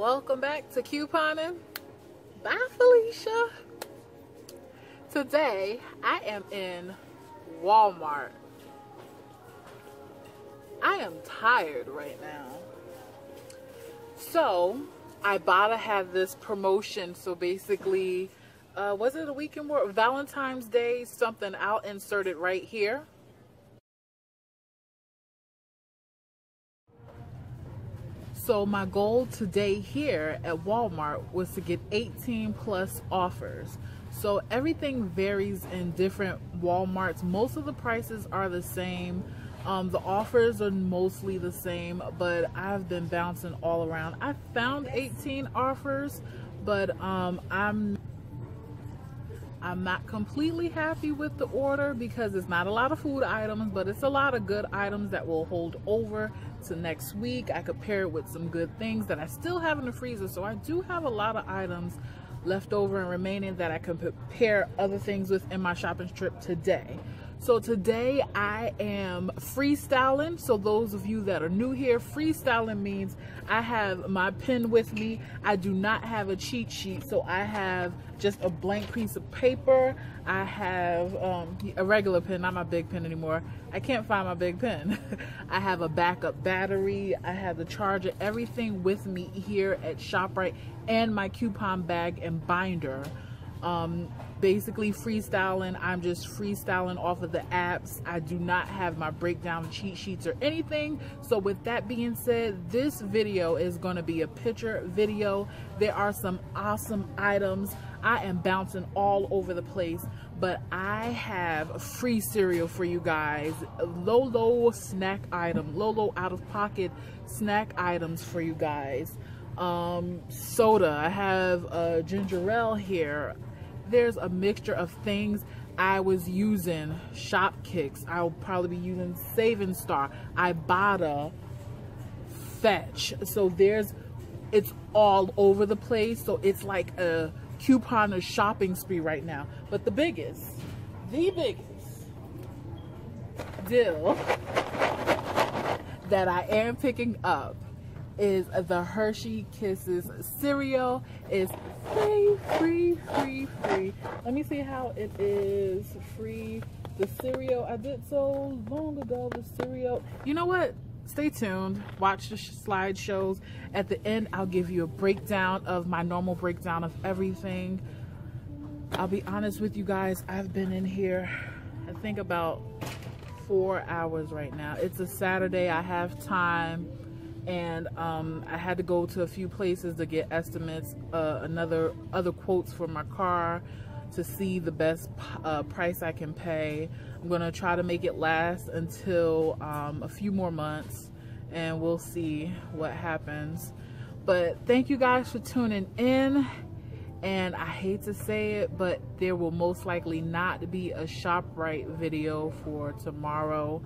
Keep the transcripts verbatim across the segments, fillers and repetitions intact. Welcome back to Couponing by Felicia. Today I am in Walmart. I am tired right now. So Ibotta had this promotion. So basically, uh, was it a weekend war? Valentine's Day something. I'll insert it right here. So my goal today here at Walmart was to get eighteen plus offers. So everything varies in different Walmarts. Most of the prices are the same. Um, the offers are mostly the same, but I've been bouncing all around. I found eighteen offers, but um, I'm, I'm not completely happy with the order because it's not a lot of food items, but it's a lot of good items that will hold over to next week. I could pair it with some good things that I still have in the freezer. So I do have a lot of items left over and remaining that I can pair other things with in my shopping trip today. So today I am freestyling. So those of you that are new here, freestyling means I have my pen with me. I do not have a cheat sheet. So I have just a blank piece of paper. I have um, a regular pen, not my big pen anymore. I can't find my big pen. I have a backup battery. I have the charger, everything with me here at ShopRite, and my coupon bag and binder. Um, basically freestyling. I'm just freestyling off of the apps. I do not have my breakdown cheat sheets or anything. So with that being said, this video is going to be a picture video. There are some awesome items. I am bouncing all over the place, but I have free cereal for you guys. Low, low snack item, low, low out of pocket snack items for you guys. Um, soda, I have a ginger ale here. There's a mixture of things. I was using Shop Kicks. I'll probably be using Saving Star, Ibotta, Fetch. So there's, it's all over the place. So it's like a couponer shopping spree right now. But the biggest, the biggest deal that I am picking up is the Hershey Kisses cereal. It's free, free, free, free. Let me see how it is free. The cereal, I did so long ago, the cereal. You know what? Stay tuned, watch the slideshows. At the end, I'll give you a breakdown of my normal breakdown of everything. I'll be honest with you guys, I've been in here, I think about four hours right now. It's a Saturday, I have time. And um, I had to go to a few places to get estimates, uh, another other quotes for my car to see the best uh, price I can pay. I'm gonna try to make it last until um, a few more months, and we'll see what happens. But thank you guys for tuning in. And I hate to say it, but there will most likely not be a ShopRite video for tomorrow.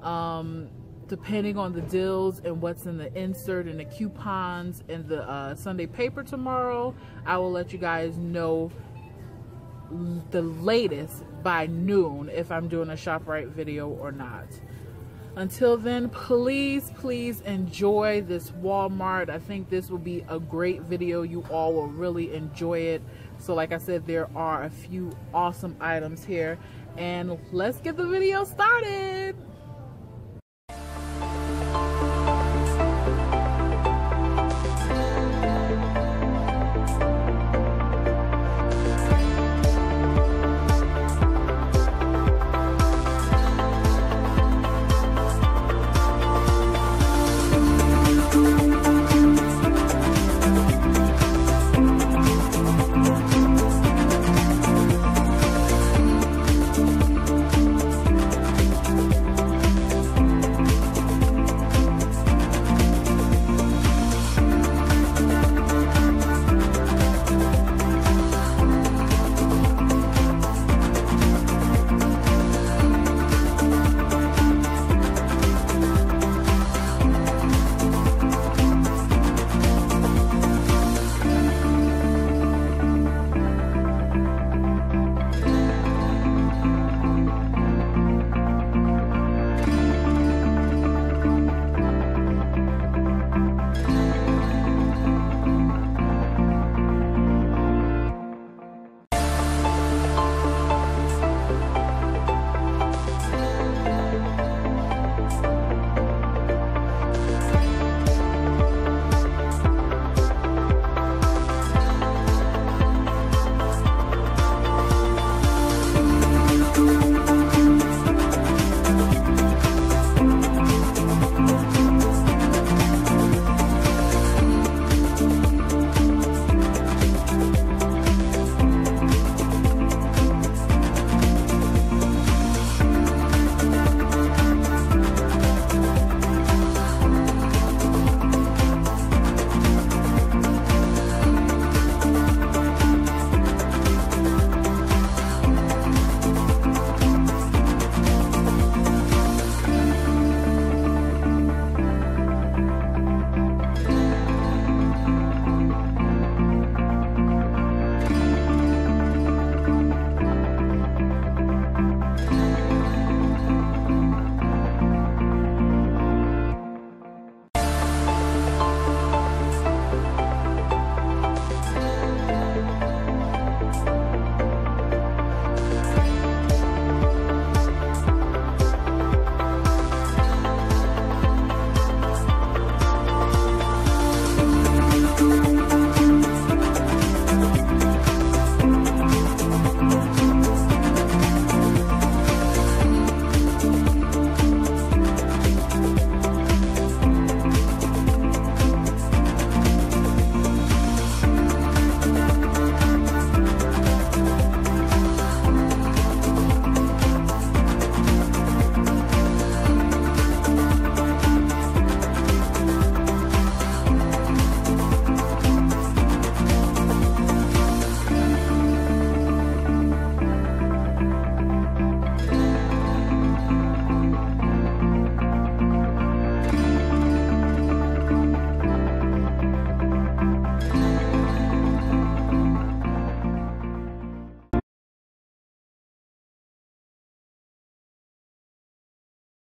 Um, depending on the deals and what's in the insert and the coupons and the uh, Sunday paper tomorrow, I will let you guys know the latest by noon if I'm doing a ShopRite video or not. Until then, please, please enjoy this Walmart. I think this will be a great video. You all will really enjoy it. So like I said, there are a few awesome items here. And let's get the video started.